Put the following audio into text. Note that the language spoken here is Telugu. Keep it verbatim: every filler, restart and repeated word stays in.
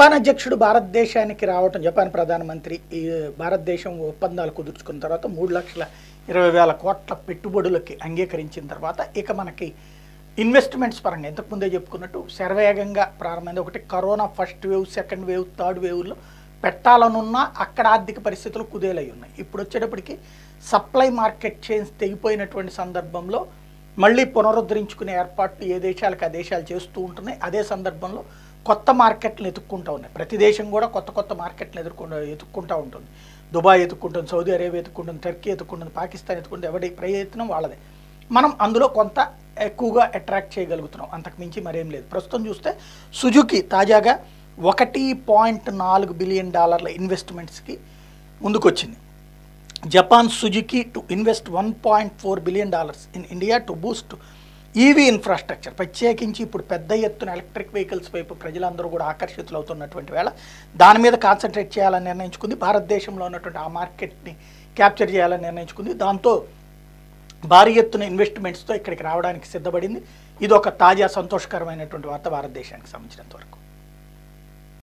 జపాన్ అధ్యక్షుడు భారతదేశానికి రావడం జపాన్ ప్రధానమంత్రి భారతదేశం ఒప్పందాలు కుదుర్చుకున్న తర్వాత మూడు లక్షల ఇరవై వేల కోట్ల పెట్టుబడులకు అంగీకరించిన తర్వాత ఇక మనకి ఇన్వెస్ట్మెంట్స్ పరంగా ఇంతకు ముందే చెప్పుకున్నట్టు సర్వేగంగా ప్రారంభమైంది. ఒకటి corona first wave, second wave, third వేవ్లో పెట్టాలనున్న అక్కడ ఆర్థిక పరిస్థితులు కుదేలై ఉన్నాయి. ఇప్పుడు వచ్చేటప్పటికి సప్లై మార్కెట్ చైన్స్ తెగిపోయినటువంటి సందర్భంలో మళ్ళీ పునరుద్ధరించుకునే ఏర్పాట్లు ఏ దేశాలకు ఆ దేశాలు చేస్తూ ఉంటున్నాయి. అదే సందర్భంలో కొత్త మార్కెట్లు ఎదుర్కొంటూ ఉన్నాయి. ప్రతి దేశం కూడా కొత్త కొత్త మార్కెట్లు ఎదుర్కొ ఎదుర్కొంటూ ఉంటుంది. దుబాయ్ ఎదుర్కొంటుంది, సౌదీ అరేబియా ఎదుర్కొంటుంది, టర్కీ ఎదుర్కొంటుంది, పాకిస్తాన్ ఎదుర్కొంటుంది. ఎవరి ప్రయత్నం వాళ్ళదే. మనం అందులో కొంత ఎక్కువగా అట్రాక్ట్ చేయగలుగుతున్నాం, అంతకుమించి మరేం లేదు. ప్రస్తుతం చూస్తే సుజుకి తాజాగా ఒకటి పాయింట్ నాలుగు బిలియన్ డాలర్ల ఇన్వెస్ట్మెంట్స్కి ముందుకొచ్చింది. Japan Suzuki to invest one point four billion dollars in India to boost EV infrastructure. ప్రత్యేకించి ఇప్పుడు పెద్ద ఎత్తున ఎలక్ట్రిక్ వెహికల్స్ వైపు ప్రజలందరూ కూడా ఆకర్షితులు అవుతున్నటువంటి వేళ దాని మీద కాన్సన్ట్రేట్ చేయాలని నిర్ణయించుకుంది. భారతదేశంలో ఉన్నటువంటి ఆ మార్కెట్ని క్యాప్చర్ చేయాలని నిర్ణయించుకుంది. దాంతో భారీ ఎత్తున ఇన్వెస్ట్మెంట్స్తో ఇక్కడికి రావడానికి సిద్ధపడింది. ఇది ఒక తాజా సంతోషకరమైనటువంటి వార్త భారతదేశానికి సంబంధించినంత వరకు.